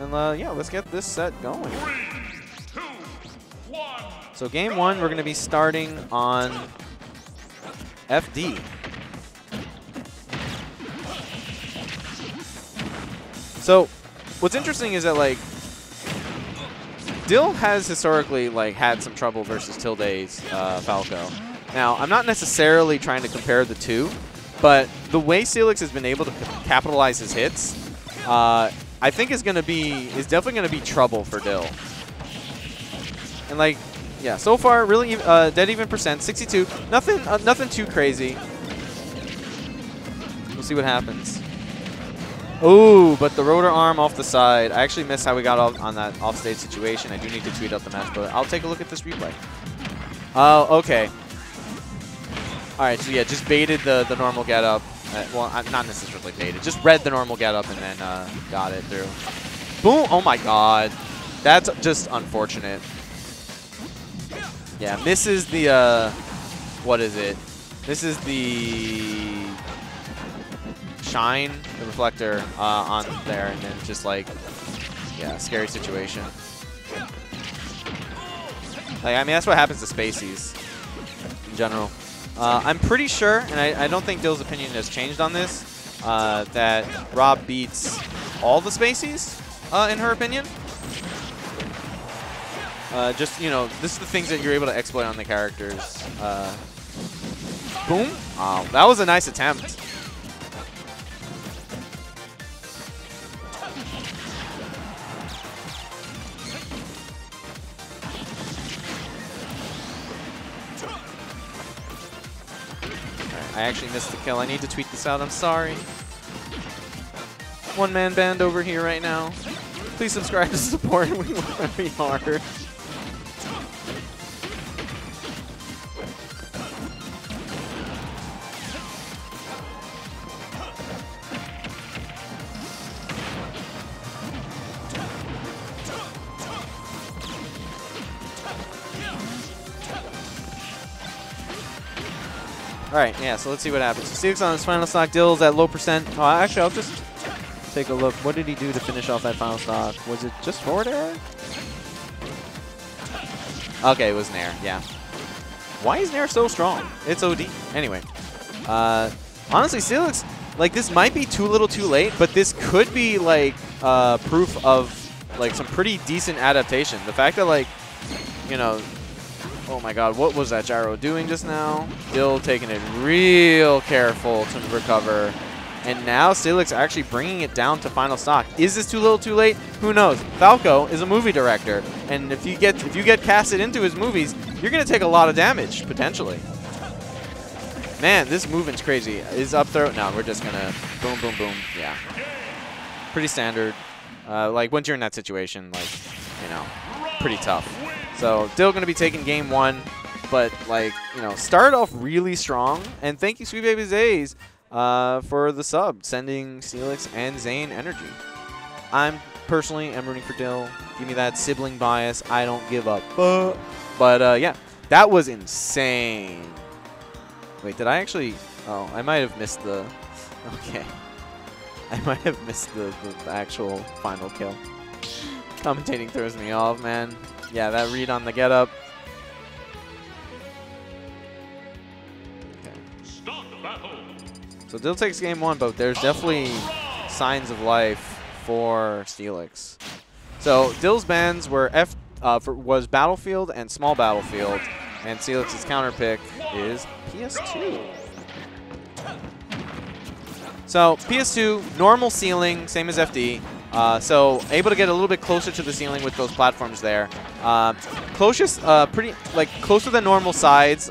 And yeah, let's get this set going. 3, 2, 1. So game one, we're going to be starting on FD. So what's interesting is that like Dill has historically like had some trouble versus Tilde's Falco. Now I'm not necessarily trying to compare the two, but the way Steelix has been able to capitalize his hits, I think is definitely gonna be trouble for Dill. And like, yeah, so far really dead even percent, 62. Nothing too crazy. We'll see what happens. Oh, but the rotor arm off the side. I actually missed how we got off on that offstage situation. I do need to tweet out the match, but I'll take a look at this replay. Oh, okay. All right, so yeah, just baited the normal getup. Well, not necessarily baited. Just read the normal getup and then got it through. Boom! Oh my God, that's just unfortunate. Yeah, misses the what is it? This is the shine, the reflector on there, and then just like, yeah, scary situation. Like, I mean, that's what happens to spaceys in general. I'm pretty sure, and I don't think Dill's opinion has changed on this, that Rob beats all the spaceys, in her opinion. Just, you know, this is the things that you're able to exploit on the characters. Boom. Oh, that was a nice attempt. I actually missed the kill. I need to tweet this out. I'm sorry. One-man band over here right now. Please subscribe to support. We work very hard. Alright, yeah, so let's see what happens. So Steelix on his final stock, Dill's at low percent. Oh, actually, I'll just take a look. What did he do to finish off that final stock? Was it just forward air? Okay, it was an air, yeah. Why is Nair so strong? It's OD. Anyway, honestly, Steelix, like, this might be too little too late, but this could be, like, proof of, like, some pretty decent adaptation. The fact that, like, you know, oh my God, what was that gyro doing just now? Dill taking it real careful to recover. And now Steelix actually bringing it down to final stock. Is this too little too late? Who knows? Falco is a movie director. And if you get casted into his movies, you're going to take a lot of damage, potentially. Man, this movement's crazy. Is up throw? No, we're just going to boom, boom, boom. Yeah. Pretty standard. Like, once you're in that situation, like, you know, pretty tough. So Dill going to be taking game one, but like, you know, started off really strong. And thank you, Sweet Baby A's, for the sub, sending Steelix and Zane energy. I'm personally am rooting for Dill. Give me that sibling bias. I don't give up. But yeah, that was insane. Wait, did I actually? Oh, I might have missed the. Okay, I might have missed the actual final kill. Commentating throws me off, man. Yeah, that read on the getup. Okay. Stop the battle. So Dill takes game one, but there's definitely signs of life for Steelix. So Dill's bans were was Battlefield and Small Battlefield, and Steelix's counter pick is PS2. So PS2 normal ceiling, same as FD. So able to get a little bit closer to the ceiling with those platforms there. Closer than normal sides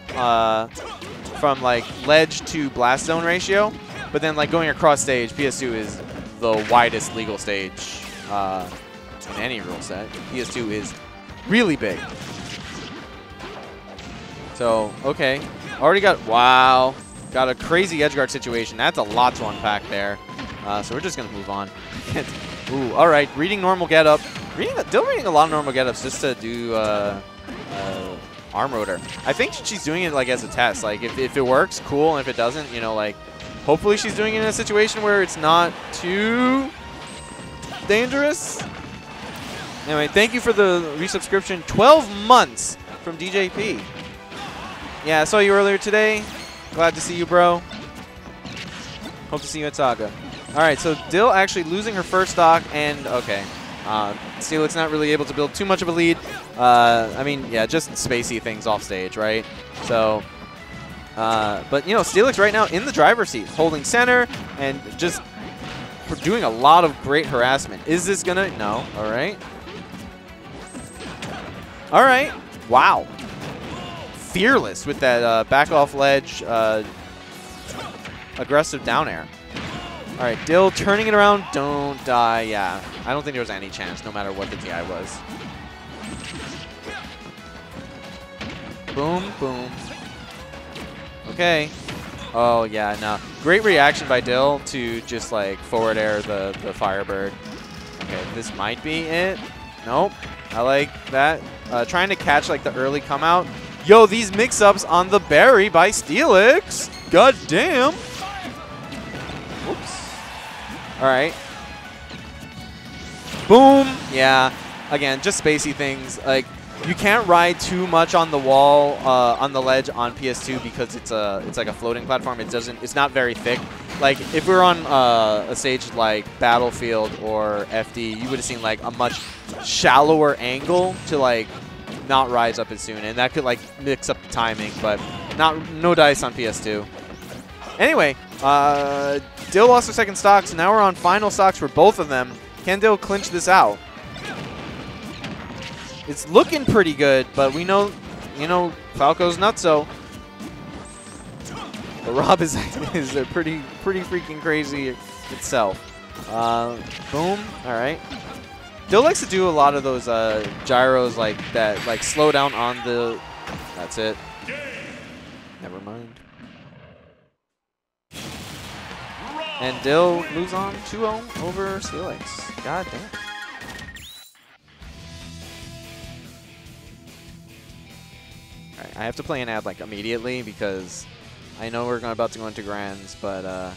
from like ledge to blast zone ratio, but then like going across stage, PS2 is the widest legal stage in any rule set. PS2 is really big. So okay, already got wow, got a crazy edge guard situation. That's a lot to unpack there. So we're just gonna move on. Ooh, all right. Reading normal getup. Still reading a lot of normal getups just to do arm rotor. I think she's doing it like as a test. Like if it works, cool. And if it doesn't, you know, like hopefully she's doing it in a situation where it's not too dangerous. Anyway, thank you for the resubscription. 12 months from DJP. Yeah, I saw you earlier today. Glad to see you, bro. Hope to see you at Saga. All right, so Dill actually losing her first stock, and okay. Steelix not really able to build too much of a lead. I mean, yeah, just spacey things off stage, right? So, but you know, Steelix right now in the driver's seat, holding center and just doing a lot of great harassment. Is this gonna? No. All right. All right. Wow. Fearless with that back off ledge, aggressive down air. All right, Dill turning it around. Don't die. Yeah, I don't think there was any chance, no matter what the DI was. Boom, boom. Okay. Oh, yeah, no. Great reaction by Dill to just, like, forward air the Firebird. Okay, this might be it. Nope. I like that. Trying to catch, like, the early come out. Yo, these mix-ups on the berry by Steelix. God damn. Oops. All right. Boom. Yeah. Again, just spacey things. Like, you can't ride too much on the wall, on the ledge on PS2 because it's like a floating platform. It's not very thick. Like, if we were on a stage like Battlefield or FD, you would have seen like a much shallower angle to like not rise up as soon, and that could like mix up the timing. But no dice on PS2. Anyway. Dill lost her second stock, so now we're on final stocks for both of them. Can Dill clinch this out? It's looking pretty good, but we know, you know, Falco's nutso. But Rob is a pretty freaking crazy itself. Boom. All right. Dill likes to do a lot of those gyros like that, like slow down on the. That's it. Never mind. And Dill moves on 2-0 over Steelix. God damn. All right, I have to play an ad like immediately because I know we're about to go into grands, but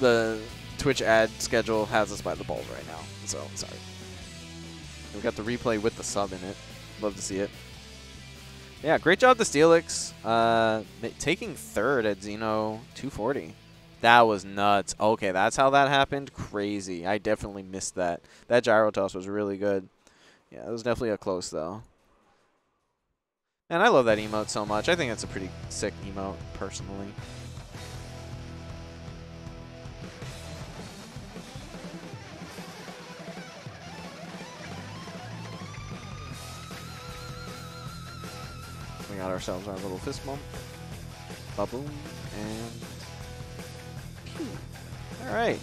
the Twitch ad schedule has us by the balls right now. So sorry. We got the replay with the sub in it. Love to see it. Yeah, great job to Steelix, taking third at Xeno240. That was nuts. Okay, that's how that happened? Crazy. I definitely missed that. That gyro toss was really good. Yeah, it was definitely a close, though. And I love that emote so much. I think it's a pretty sick emote, personally. We got ourselves our little fist bump. Ba-boom. And... all right.